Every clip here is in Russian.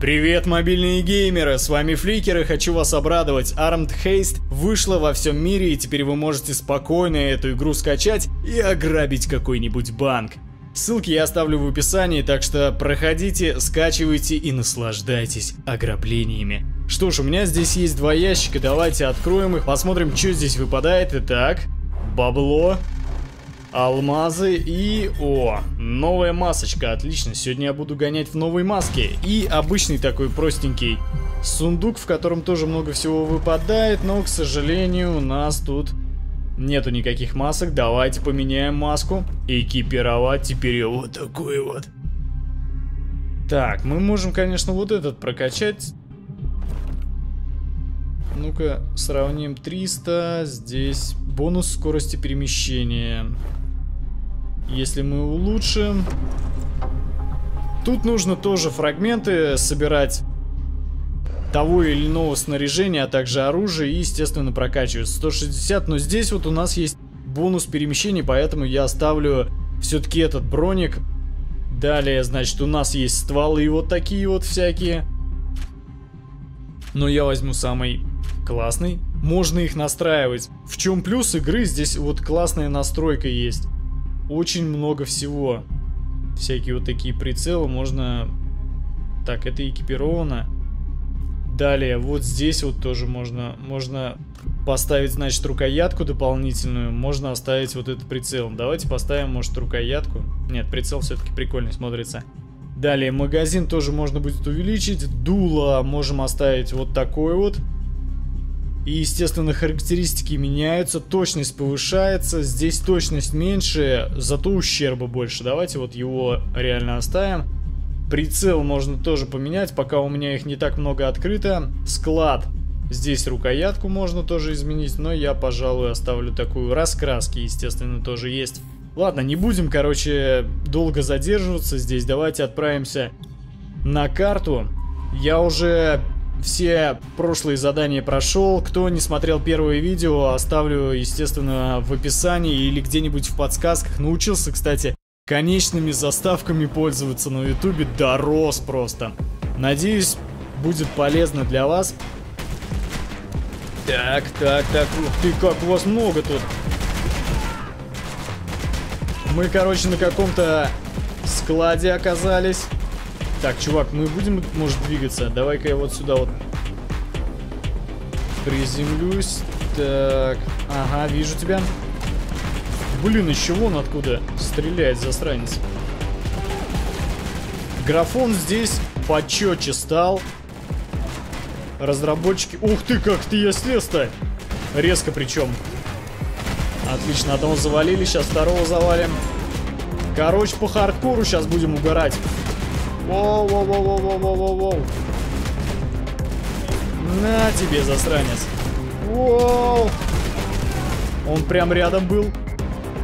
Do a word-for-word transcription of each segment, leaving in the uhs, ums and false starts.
Привет, мобильные геймеры, с вами фликер, и хочу вас обрадовать, Armed Heist вышла во всем мире, и теперь вы можете спокойно эту игру скачать и ограбить какой-нибудь банк. Ссылки я оставлю в описании, так что проходите, скачивайте и наслаждайтесь ограблениями. Что ж, у меня здесь есть два ящика, давайте откроем их, посмотрим, что здесь выпадает. Итак, бабло, алмазы и... О, новая масочка, отлично, сегодня я буду гонять в новой маске. И обычный такой простенький сундук, в котором тоже много всего выпадает, но, к сожалению, у нас тут нету никаких масок. Давайте поменяем маску, экипировать теперь ее вот такой вот. Так, мы можем, конечно, вот этот прокачать. Ну-ка, сравним триста, здесь бонус скорости перемещения. Если мы улучшим... Тут нужно тоже фрагменты собирать того или иного снаряжения, а также оружие, и, естественно, прокачивать сто шестьдесят. Но здесь вот у нас есть бонус перемещения, поэтому я оставлю все-таки этот броник. Далее, значит, у нас есть стволы и вот такие вот всякие. Но я возьму самый классный. Можно их настраивать. В чем плюс игры? Здесь вот классная настройка есть. Очень много всего. Всякие вот такие прицелы можно... Так, это экипировано. Далее, вот здесь вот тоже можно... Можно поставить, значит, рукоятку дополнительную. Можно оставить вот этот прицел. Давайте поставим, может, рукоятку. Нет, прицел все-таки прикольно смотрится. Далее, магазин тоже можно будет увеличить. Дуло можем оставить вот такой вот. И, естественно, характеристики меняются. Точность повышается. Здесь точность меньше, зато ущерба больше. Давайте вот его реально оставим. Прицел можно тоже поменять, пока у меня их не так много открыто. Склад. Здесь рукоятку можно тоже изменить, но я, пожалуй, оставлю такую. Раскраски, естественно, тоже есть. Ладно, не будем, короче, долго задерживаться здесь. Давайте отправимся на карту. Я уже все прошлые задания прошел. Кто не смотрел первое видео, оставлю, естественно, в описании или где-нибудь в подсказках. Научился, кстати, конечными заставками пользоваться на ютубе. Дорос просто. Надеюсь, будет полезно для вас. Так, так, так. Ух ты, как у вас много тут. Мы, короче, на каком-то складе оказались. Так, чувак, мы будем, может, двигаться? Давай-ка я вот сюда вот приземлюсь. Так, ага, вижу тебя. Блин, еще вон откуда стреляет засранец. Графон здесь почетче стал. Разработчики... Ух ты, как ты, я слез-то! Резко причем. Отлично, одного завалили, сейчас второго завалим. Короче, по хардкору сейчас будем угорать. Воу-воу-воу-воу-воу-воу-воу. На тебе, засранец. Воу. Он прям рядом был.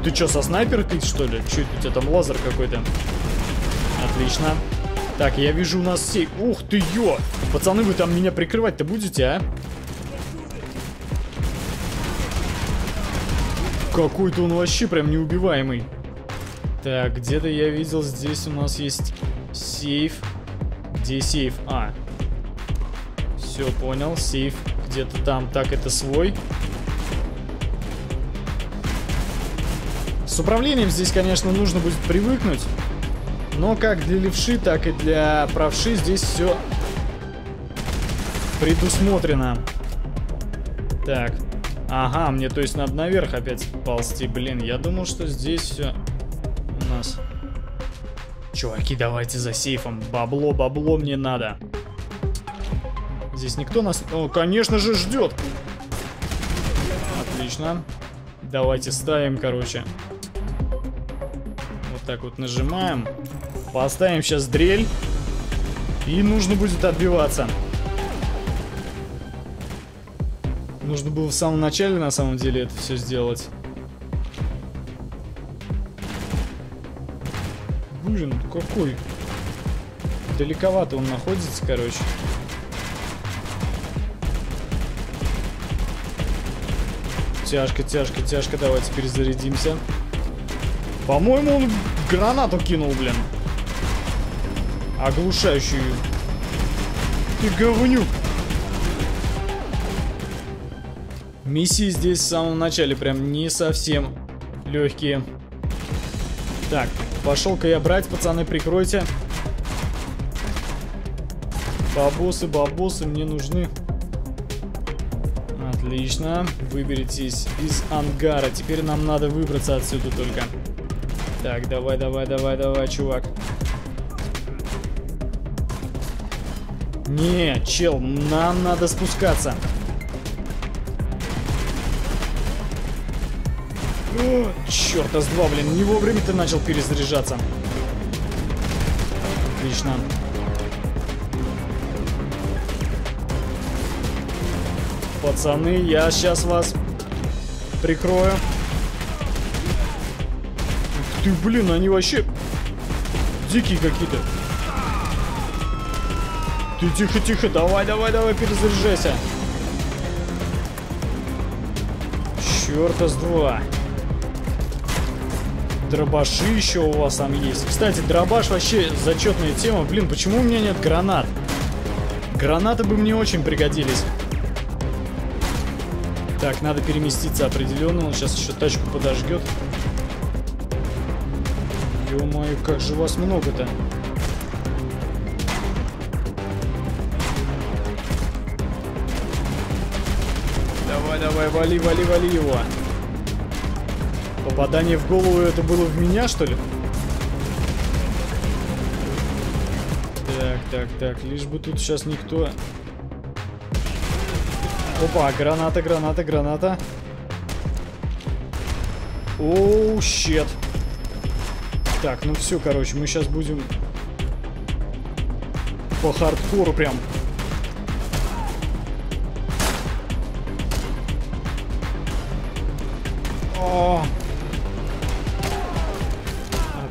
Ты что, со снайперкой, что ли? Чуть у тебя там лазер какой-то. Отлично. Так, я вижу у нас сейф. Ух ты, ё! Пацаны, вы там меня прикрывать-то будете, а? Какой-то он вообще прям неубиваемый. Так, где-то я видел, здесь у нас есть сейф. Где сейф? А. Все, понял. Сейф где-то там. Так, это свой. С управлением здесь, конечно, нужно будет привыкнуть. Но как для левши, так и для правши здесь все предусмотрено. Так. Ага, мне, то есть, надо наверх опять ползти. Блин, я думал, что здесь все у нас. Чуваки, давайте за сейфом. Бабло, бабло мне надо. Здесь никто нас... О, конечно же, ждет. Отлично. Давайте ставим, короче. Вот так вот нажимаем. Поставим сейчас дрель. И нужно будет отбиваться. Нужно было в самом начале, на самом деле, это все сделать. Блин, какой. Далековато он находится, короче. Тяжко, тяжко, тяжко. Давайте перезарядимся. По-моему, он гранату кинул, блин. Оглушающую. ты говнюк! Миссии здесь в самом начале прям не совсем легкие. Так, пошел-ка я брать, пацаны, прикройте. Бабосы, бабосы мне нужны. Отлично, выберитесь из ангара. Теперь нам надо выбраться отсюда только. Так, давай, давай, давай, давай, чувак. Не, чел, нам надо спускаться. О, черт, с два, блин, не вовремя ты начал перезаряжаться. Отлично. Пацаны, я сейчас вас прикрою. Ух ты, блин, они вообще дикие какие-то. Ты тихо, тихо, давай, давай, давай, перезаряжайся. Черта с два. Дробаши еще у вас там есть. Кстати, дробаш вообще зачетная тема. Блин, почему у меня нет гранат? Гранаты бы мне очень пригодились. Так, надо переместиться определенно. Он сейчас еще тачку подожгет. Ё-моё, как же вас много-то. Давай, давай, вали, вали, вали его. Попадание в голову это было в меня, что ли? Так, так, так. Лишь бы тут сейчас никто... Опа, граната, граната, граната. Оу, щет. Так, ну все, короче, мы сейчас будем по хардкору прям. О!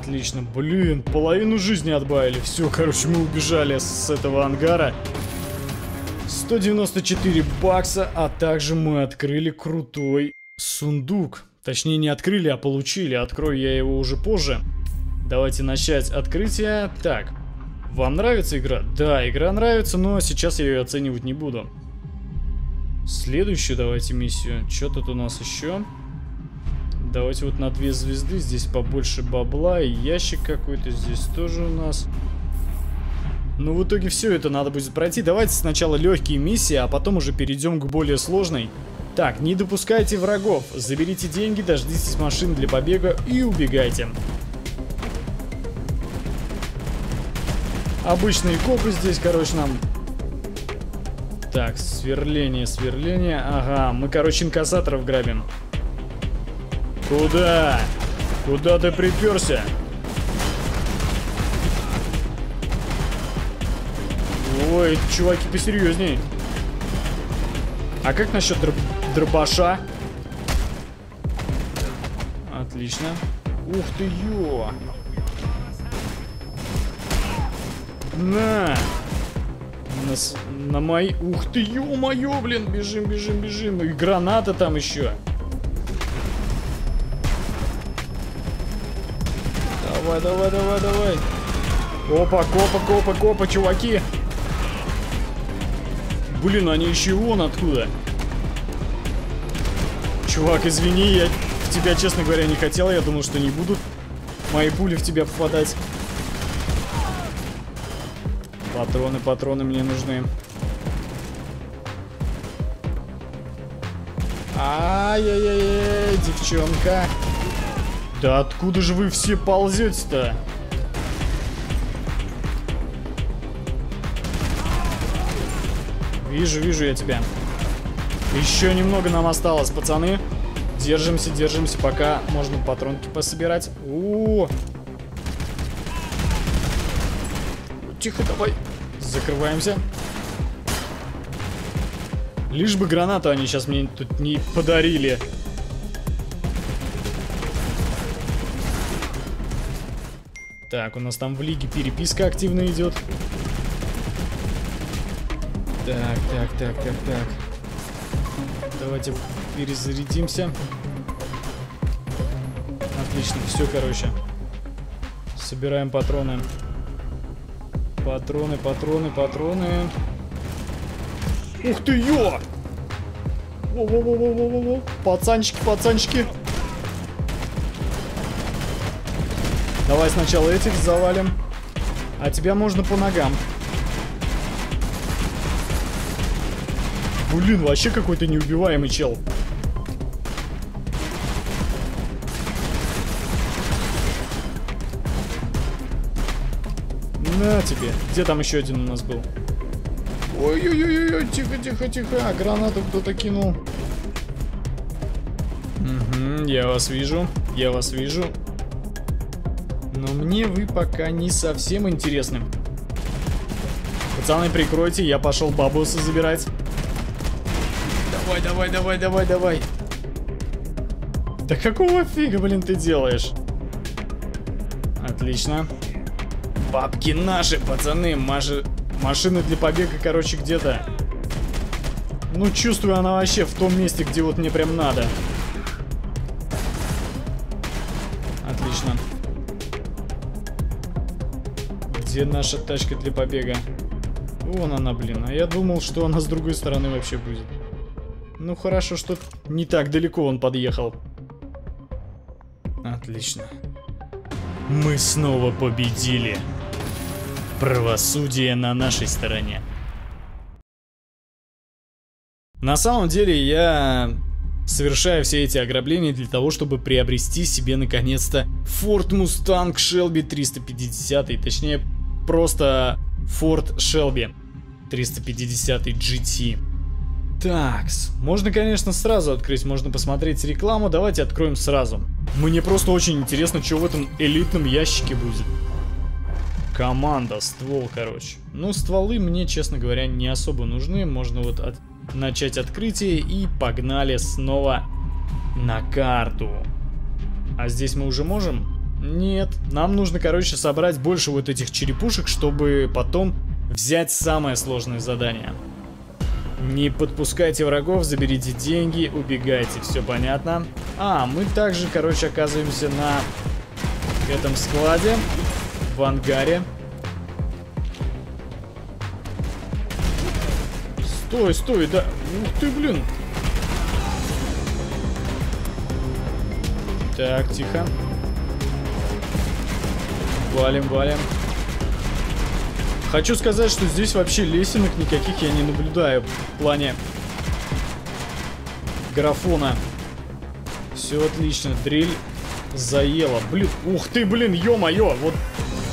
Отлично, блин, половину жизни отбавили. Все, короче, мы убежали с этого ангара. сто девяносто четыре бакса, а также мы открыли крутой сундук. Точнее, не открыли, а получили. Открою я его уже позже. Давайте начать открытие. Так, вам нравится игра? Да, игра нравится, но сейчас я ее оценивать не буду. Следующую давайте миссию. Что тут у нас еще? Давайте вот на две звезды. Здесь побольше бабла. И ящик какой-то здесь тоже у нас. Ну, в итоге все это надо будет пройти. Давайте сначала легкие миссии, а потом уже перейдем к более сложной. Так, не допускайте врагов. Заберите деньги, дождитесь машин для побега и убегайте. Обычные копы здесь, короче, нам... Так, сверление, сверление. Ага, мы, короче, инкассаторов грабим. Куда? Куда ты приперся? Ой, чуваки, посерьезней. А как насчет дроб... дробаша? Отлично. Ух ты, ё! На! Нас... На мои... Ух ты, ё-моё, блин! Бежим, бежим, бежим. И граната там еще. Давай, давай, давай, давай. Опа, копа, копа, копа, чуваки. Блин, они еще и вон откуда. Чувак, извини, я в тебя, честно говоря, не хотел. Я думал, что не будут мои пули в тебя попадать. Патроны, патроны мне нужны. Ай-яй-яй-яй, девчонка. Да откуда же вы все ползете-то? Вижу, вижу я тебя. Еще немного нам осталось, пацаны. Держимся, держимся, пока можно патронки пособирать. О! Тихо, давай. Закрываемся. Лишь бы гранату они сейчас мне тут не подарили. Так, у нас там в лиге переписка активно идет. Так, так, так, так, так. Давайте перезарядимся. Отлично, все, короче. Собираем патроны. Патроны, патроны, патроны. Ух ты, ё! Во-во-во-во-во-во-во! Пацанчики, пацанчики! Давай сначала этих завалим. А тебя можно по ногам. Блин, вообще какой-то неубиваемый чел. На тебе. Где там еще один у нас был? Ой-ой-ой-ой, тихо-тихо-тихо. А, гранату кто-то кинул. Угу, я вас вижу. Я вас вижу. Но мне вы пока не совсем интересны. Пацаны, прикройте, я пошел бабосы забирать. Давай, давай, давай, давай, давай. Да какого фига, блин, ты делаешь? Отлично. Бабки наши, пацаны. Маши... Машина для побега, короче, где-то. Ну, чувствую, она вообще в том месте, где вот мне прям надо. Отлично. Где наша тачка для побега? Вон она, блин. А я думал, что она с другой стороны вообще будет. Ну, хорошо, что не так далеко он подъехал. Отлично. Мы снова победили. Правосудие на нашей стороне. На самом деле, я совершаю все эти ограбления для того, чтобы приобрести себе наконец-то Ford Mustang Shelby триста пятьдесят, точнее, просто Ford Shelby триста пятьдесят джи ти. Такс, можно, конечно, сразу открыть, можно посмотреть рекламу, давайте откроем сразу. Мне просто очень интересно, что в этом элитном ящике будет. Команда, ствол, короче. Ну, стволы мне, честно говоря, не особо нужны. Можно вот от... начать открытие и погнали снова на карту. А здесь мы уже можем? Нет. Нам нужно, короче, собрать больше вот этих черепушек, чтобы потом взять самое сложное задание. Не подпускайте врагов, заберите деньги, убегайте. Все понятно? А, мы также, короче, оказываемся на этом складе. В ангаре. Стой, стой, да. Ух ты, блин. Так, тихо. Валим, валим. Хочу сказать, что здесь вообще лесенок никаких я не наблюдаю в плане графона. Все отлично, дрель заела. Блин, ух ты, блин, ё-моё, вот.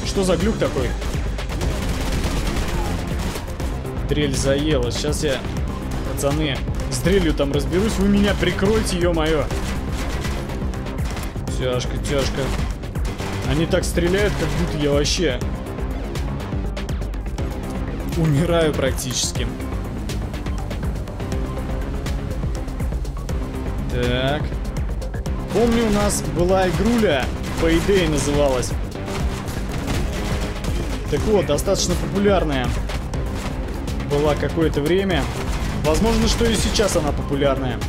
Что за глюк такой? Дрель заела. Сейчас я, пацаны, с дрелью там разберусь. Вы меня прикройте, ё-моё. Тяжко, тяжко. Они так стреляют, как будто я вообще умираю практически. Так. Помню, у нас была игруля, Payday называлась. Так вот, достаточно популярная была какое-то время. Возможно, что и сейчас она популярная.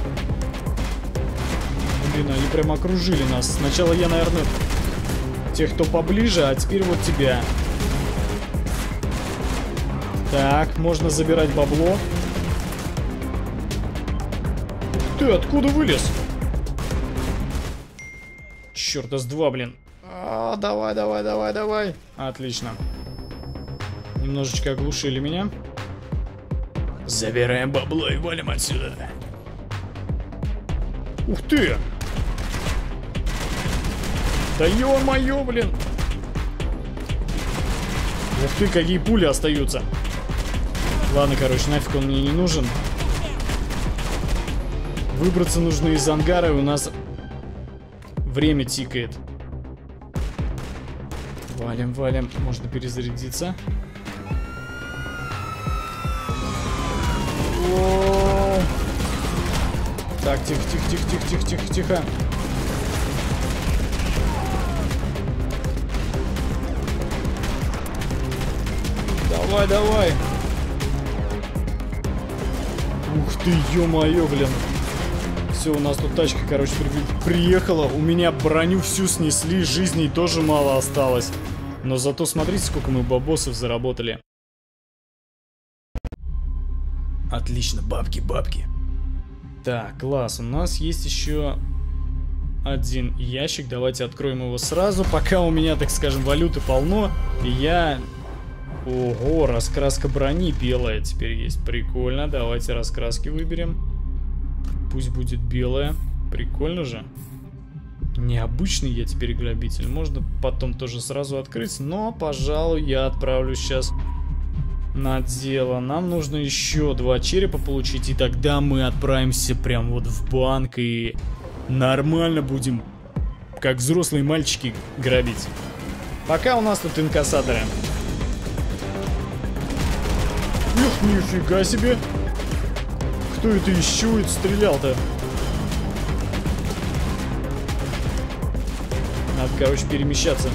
Блин, они прям окружили нас. Сначала я, наверное, тех, кто поближе, а теперь вот тебя. Так, можно забирать бабло. Ты откуда вылез? Черт, эс два, блин. А, давай, давай, давай, давай. Отлично. Немножечко оглушили меня. Забираем бабло и валим отсюда. Ух ты! Да ё-моё, блин! Ух ты, какие пули остаются. Ладно, короче, нафиг он мне не нужен. Выбраться нужно из ангара, и у нас время тикает. Валим, валим. Можно перезарядиться. О-о-о. Так, тихо, тихо, тихо, тихо, тихо, тихо, тихо. Давай, давай. Ух ты, ё-моё, блин. Все, у нас тут тачка, короче, приехала. У меня броню всю снесли, жизни тоже мало осталось. Но зато смотрите, сколько мы бабосов заработали. Отлично, бабки, бабки. Так, класс, у нас есть еще один ящик. Давайте откроем его сразу, пока у меня, так скажем, валюты полно. И я... Ого, раскраска брони белая теперь есть. Прикольно, давайте раскраски выберем. Пусть будет белая. Прикольно же. Необычный я теперь грабитель. Можно потом тоже сразу открыть. Но, пожалуй, я отправлю сейчас на дело. Нам нужно еще два черепа получить. И тогда мы отправимся прям вот в банк. И нормально будем, как взрослые мальчики, грабить. Пока у нас тут инкассаторы. Эх, нифига себе. Кто это еще это стрелял-то? Надо, короче, перемещаться.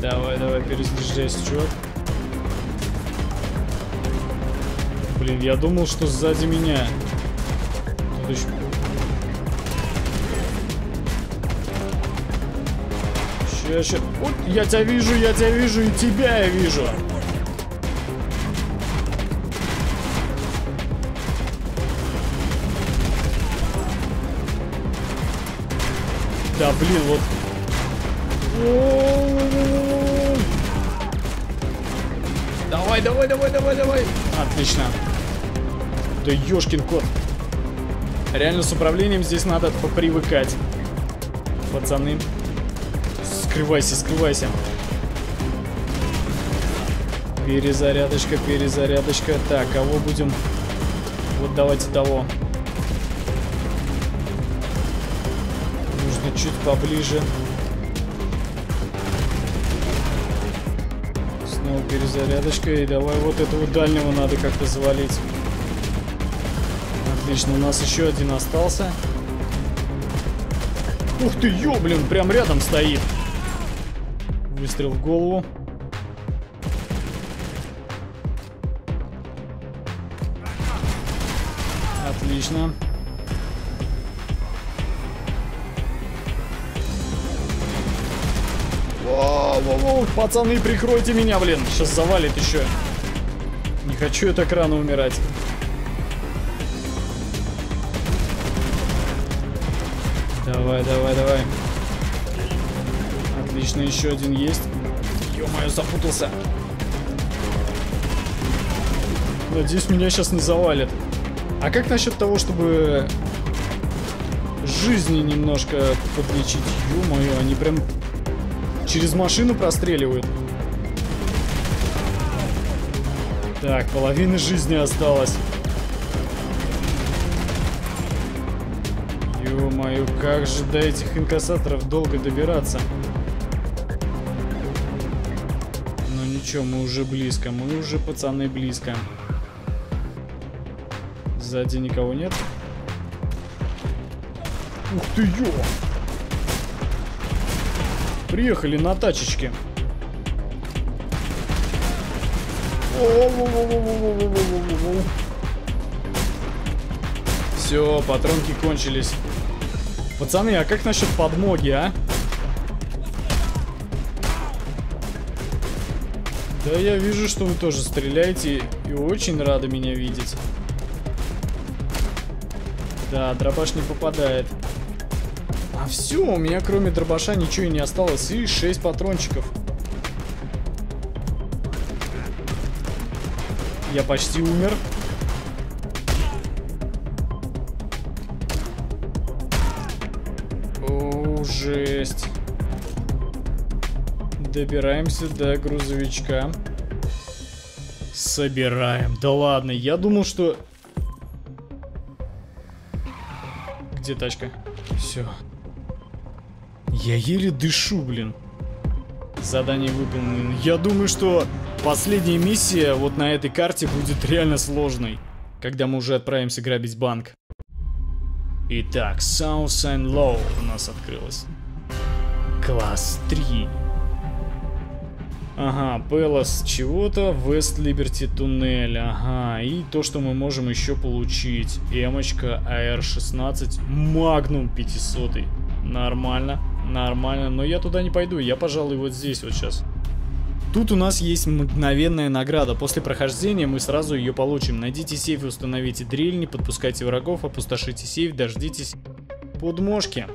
Давай, давай, перезаряжайся, чувак. Блин, я думал, что сзади меня. Тут еще... Я сейчас... Вот, я тебя вижу, я тебя вижу, и тебя я вижу. Да, блин, вот... Давай, давай, давай, давай, давай. Отлично. Да ёшкин кот. Реально с управлением здесь надо попривыкать. Пацаны... Скрывайся, скрывайся. Перезарядочка, перезарядочка. Так, кого будем? Вот давайте того. Нужно чуть поближе. Снова перезарядочка. И давай вот этого дальнего надо как-то завалить. Отлично, у нас еще один остался. Ух ты, ё, блин, прям рядом стоит. Выстрел в голову. Отлично. Воу-воу-воу, пацаны, прикройте меня, блин. Сейчас завалит еще. Не хочу я так рано умирать. Давай, давай, давай. Отлично, еще один есть. Ё-моё, запутался. Надеюсь, меня сейчас не завалит. А как насчет того, чтобы жизни немножко подлечить? Ё-моё, они прям через машину простреливают. Так, половина жизни осталась. Ё-моё, как же до этих инкассаторов долго добираться? Че, мы уже близко, мы уже, пацаны, близко. Сзади никого нет. Ух ты, ё! Приехали на тачечке. Все, патронки кончились. Пацаны, а как насчет подмоги, а? Да, я вижу, что вы тоже стреляете и очень рады меня видеть. Да, дробаш не попадает. А все, у меня кроме дробаша ничего и не осталось. И шесть патрончиков. Я почти умер. О, жесть. Добираемся до грузовичка. Собираем. Да ладно, я думал, что... Где тачка? Все. Я еле дышу, блин. Задание выполнено. Я думаю, что последняя миссия вот на этой карте будет реально сложной, когда мы уже отправимся грабить банк. Итак, Southside Law у нас открылась. Класс три. Ага, Пелос чего-то, Вест Либерти Туннель, ага, и то, что мы можем еще получить. Эмочка, А Р шестнадцать, Магнум пятьсот, нормально. Нормально, но я туда не пойду, я, пожалуй, вот здесь вот сейчас. Тут у нас есть мгновенная награда. После прохождения мы сразу ее получим. Найдите сейф и установите дрель, не подпускайте врагов, опустошите сейф, дождитесь подмошки.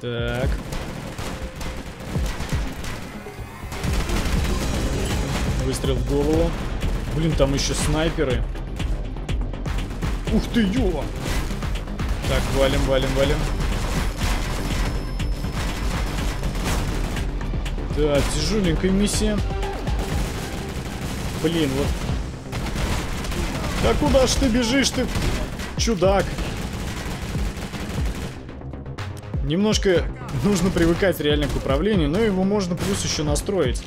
Так. Выстрел в голову. Блин, там еще снайперы. Ух ты, ё! Так, валим, валим, валим. Да, тяжеленькая миссия. Блин, вот. Да куда ж ты бежишь, ты, чудак? Немножко нужно привыкать реально к управлению, но его можно плюс еще настроить.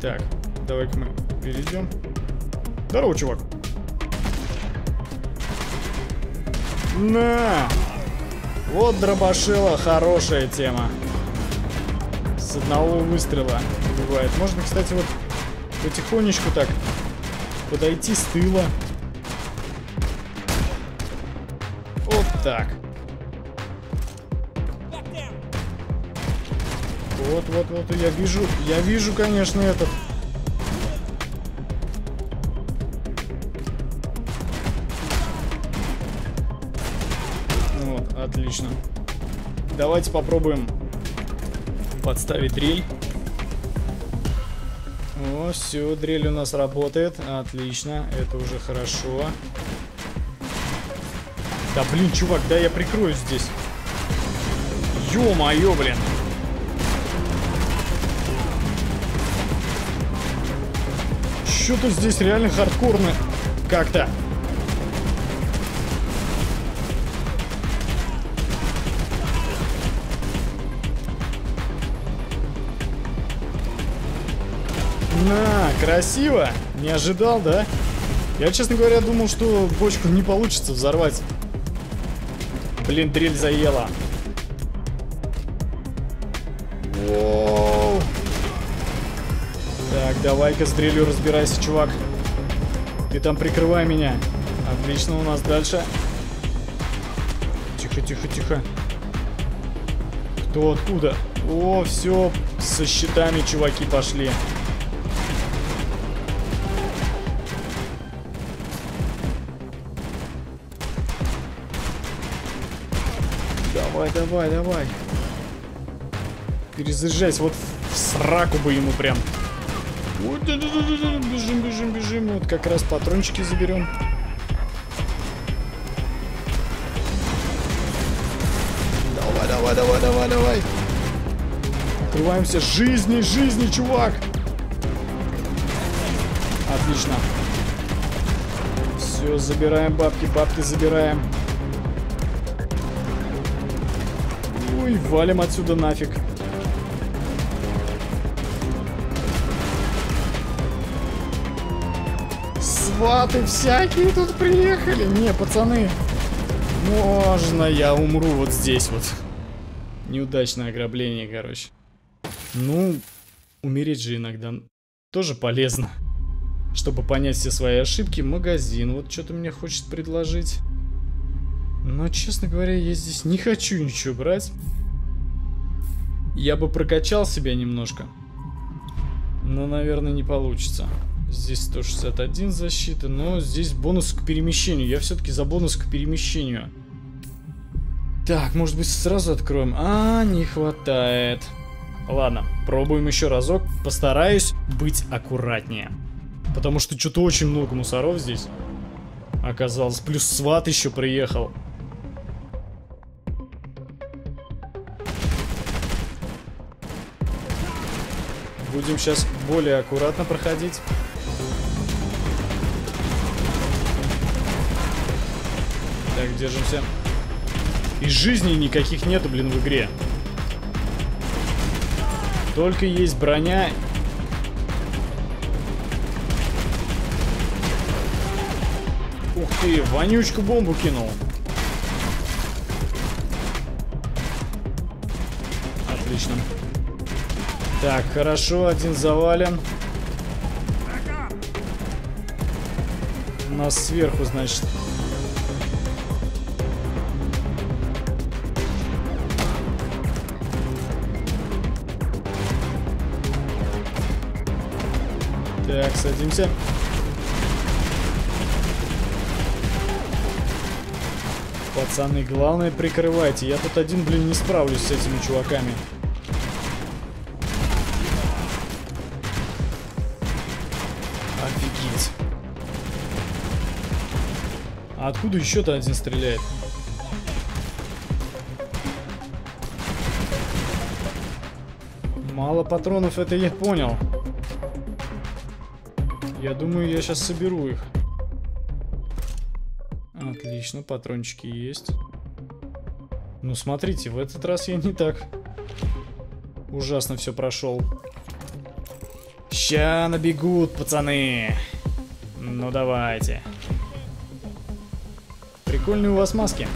Так, давай-ка мы перейдем. Здорово, чувак. На! Вот дробашила, хорошая тема. С одного выстрела убивает. Можно, кстати, вот потихонечку так подойти с тыла. Вот так. Вот, вот, вот, я вижу, я вижу, конечно, этот. Вот, отлично. Давайте попробуем подставить дрель. О, все, дрель у нас работает. Отлично, это уже хорошо. Да, блин, чувак, да я прикрою здесь. Ё-моё, блин. Что-то здесь реально хардкорно как-то. На, красиво. Не ожидал, да? Я, честно говоря, думал, что бочку не получится взорвать. Блин, дрель заела. Так, давай-ка с дрелью разбирайся, чувак. Ты там прикрывай меня. Отлично, у нас дальше. Тихо, тихо, тихо. Кто откуда? О, все, со щитами чуваки пошли. Давай, давай, давай. Перезаряжайся, вот в сраку бы ему прям. Бежим, бежим, бежим. Вот как раз патрончики заберем. Давай, давай, давай, давай, давай. Открываемся. Жизни, жизни, чувак. Отлично. Все, забираем бабки, бабки забираем. Ой, валим отсюда нафиг. Сваты всякие тут приехали. Не, пацаны, можно я умру вот здесь вот? Неудачное ограбление, короче. Ну, умереть же иногда тоже полезно. Чтобы понять все свои ошибки, магазин. Вот что-то мне хочет предложить. Но, честно говоря, я здесь не хочу ничего брать. Я бы прокачал себя немножко. Но, наверное, не получится. Здесь сто шестьдесят один защиты, но здесь бонус к перемещению. Я все-таки за бонус к перемещению. Так, может быть, сразу откроем? А, не хватает. Ладно, пробуем еще разок. Постараюсь быть аккуратнее. Потому что что-то очень много мусоров здесь оказалось. Плюс сват еще приехал. Будем сейчас более аккуратно проходить. Так, держимся. И жизней никаких нету, блин, в игре. Только есть броня. Ух ты, вонючку бомбу кинул. Отлично. Так, хорошо, один завален. нас сверху, значит. Так, садимся. Пацаны, главное, прикрывайте. Я тут один, блин, не справлюсь с этими чуваками. Офигеть. А откуда еще-то один стреляет? Мало патронов, это я понял. Я думаю, я сейчас соберу их. Отлично, патрончики есть. Ну, смотрите, в этот раз я не так ужасно все прошел. Ща набегут, пацаны. Ну, давайте. Прикольные у вас маски.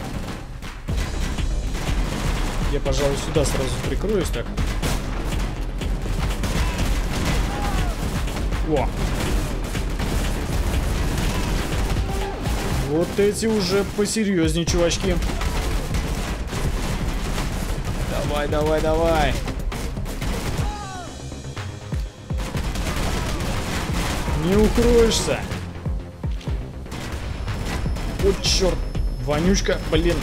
Я, пожалуй, сюда сразу прикроюсь так. О! Вот эти уже посерьезнее, чувачки. Давай, давай, давай. Не укроешься. Вот черт. Вонючка, блин.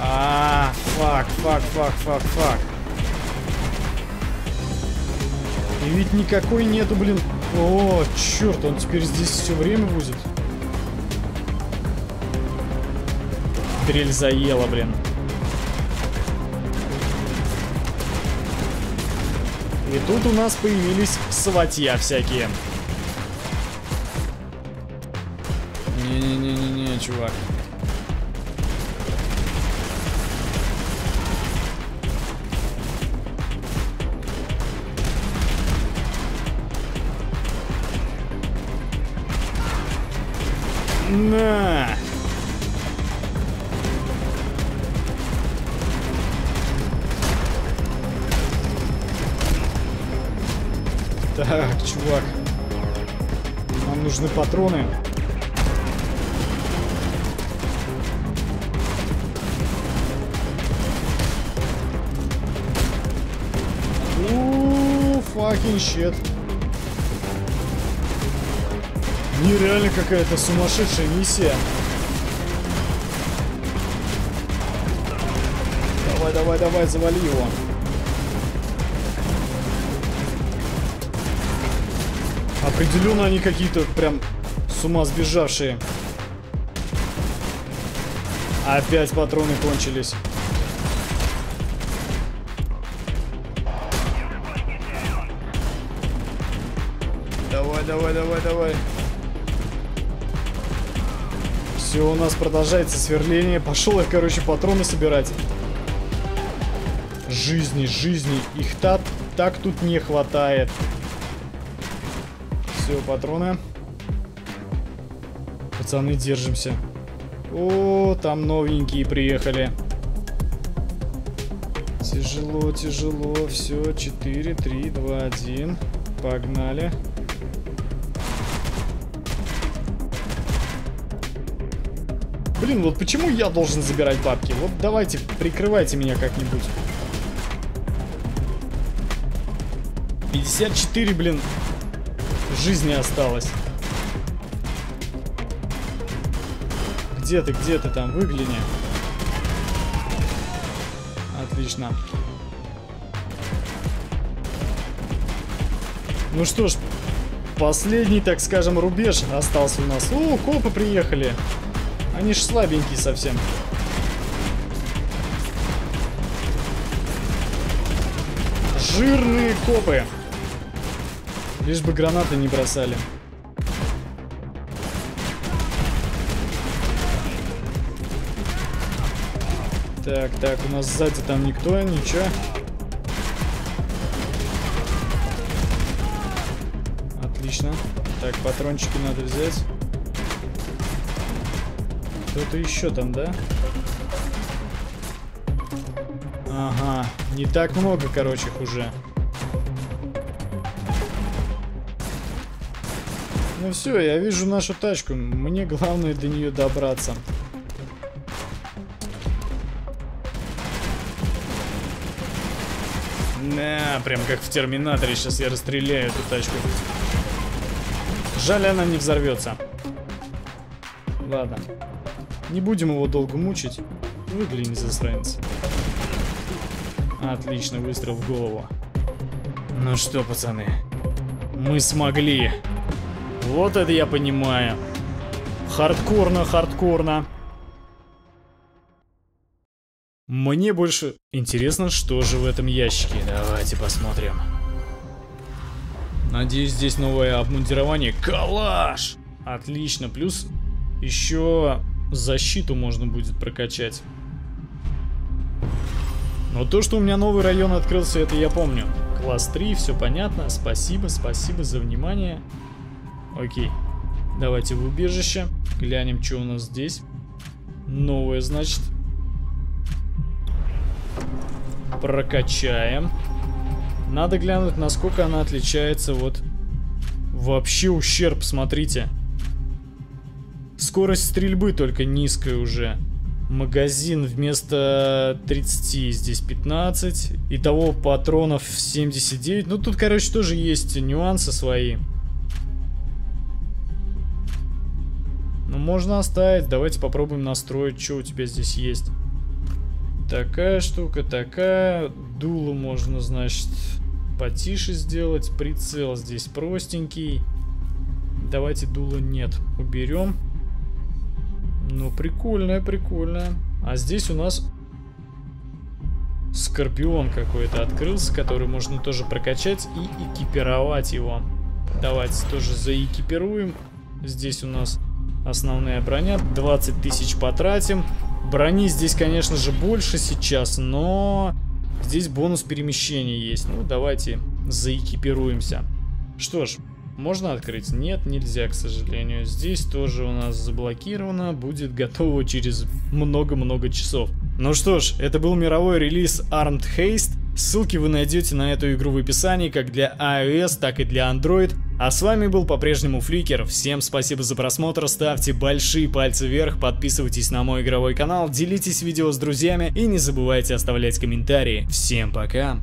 А, фак, фак, фак, фак, фак. И ведь никакой нету, блин. О, черт, он теперь здесь все время будет. Дрель заела, блин. И тут у нас появились сватья всякие. Не-не-не-не-не, чувак. На! Так, чувак, нам нужны патроны. Ууу, факин щит. Нереально какая-то сумасшедшая миссия. Давай, давай, давай, завали его. Определенно они какие-то прям с ума сбежавшие. Опять патроны кончились. Давай, давай, давай, давай. Все, у нас продолжается сверление. Пошел я, короче, патроны собирать. Жизни, жизни. Их так, так тут не хватает. Все, патроны. Пацаны, держимся. О, там новенькие приехали. Тяжело, тяжело. Все, четыре, три, два, один. Погнали. Блин, вот почему я должен забирать бабки? Вот давайте, прикрывайте меня как-нибудь. пятьдесят четыре, блин. Жизни осталось. Где ты, где ты там? Выгляни. Отлично. Ну что ж, последний, так скажем, рубеж остался у нас. О, копы приехали. Они ж слабенькие совсем. Жирные копы. Лишь бы гранаты не бросали. Так, так, у нас сзади там никто, ничего. Отлично. Так, патрончики надо взять. Кто-то еще там, да? Ага, не так много, короче, уже. Ну все, я вижу нашу тачку. Мне главное до нее добраться. На, прям как в Терминаторе. Сейчас я расстреляю эту тачку. Жаль, она не взорвется. Ладно. Не будем его долго мучить. Выгляни, засранец. Отлично, выстрел в голову. Ну что, пацаны, мы смогли. Вот это я понимаю. Хардкорно, хардкорно. Мне больше интересно, что же в этом ящике. Давайте посмотрим. Надеюсь, здесь новое обмундирование. Калаш! Отлично, плюс еще защиту можно будет прокачать. Но то, что у меня новый район открылся, это я помню. Класс три, все понятно. Спасибо, спасибо за внимание. Окей. Давайте в убежище. Глянем, что у нас здесь. Новое, значит. Прокачаем. Надо глянуть, насколько она отличается. Вот. Вообще ущерб, смотрите. Скорость стрельбы только низкая уже. Магазин вместо тридцати здесь пятнадцать. Итого патронов семьдесят девять. Ну тут, короче, тоже есть нюансы свои. Ну можно оставить. Давайте попробуем настроить, что у тебя здесь есть. Такая штука, такая. Дуло можно, значит, потише сделать. Прицел здесь простенький. Давайте дуло нет. Уберем. Ну, прикольная, прикольная. А здесь у нас скорпион какой-то открылся, который можно тоже прокачать и экипировать его. Давайте тоже заэкипируем. Здесь у нас основная броня. двадцать тысяч потратим. Брони здесь, конечно же, больше сейчас, но здесь бонус перемещения есть. Ну, давайте заэкипируемся. Что ж. Можно открыть? Нет, нельзя, к сожалению. Здесь тоже у нас заблокировано. Будет готово через много-много часов. Ну что ж, это был мировой релиз Armed Heist. Ссылки вы найдете на эту игру в описании, как для iOS, так и для Android. А с вами был по-прежнему Фликер. Всем спасибо за просмотр, ставьте большие пальцы вверх, подписывайтесь на мой игровой канал, делитесь видео с друзьями и не забывайте оставлять комментарии. Всем пока!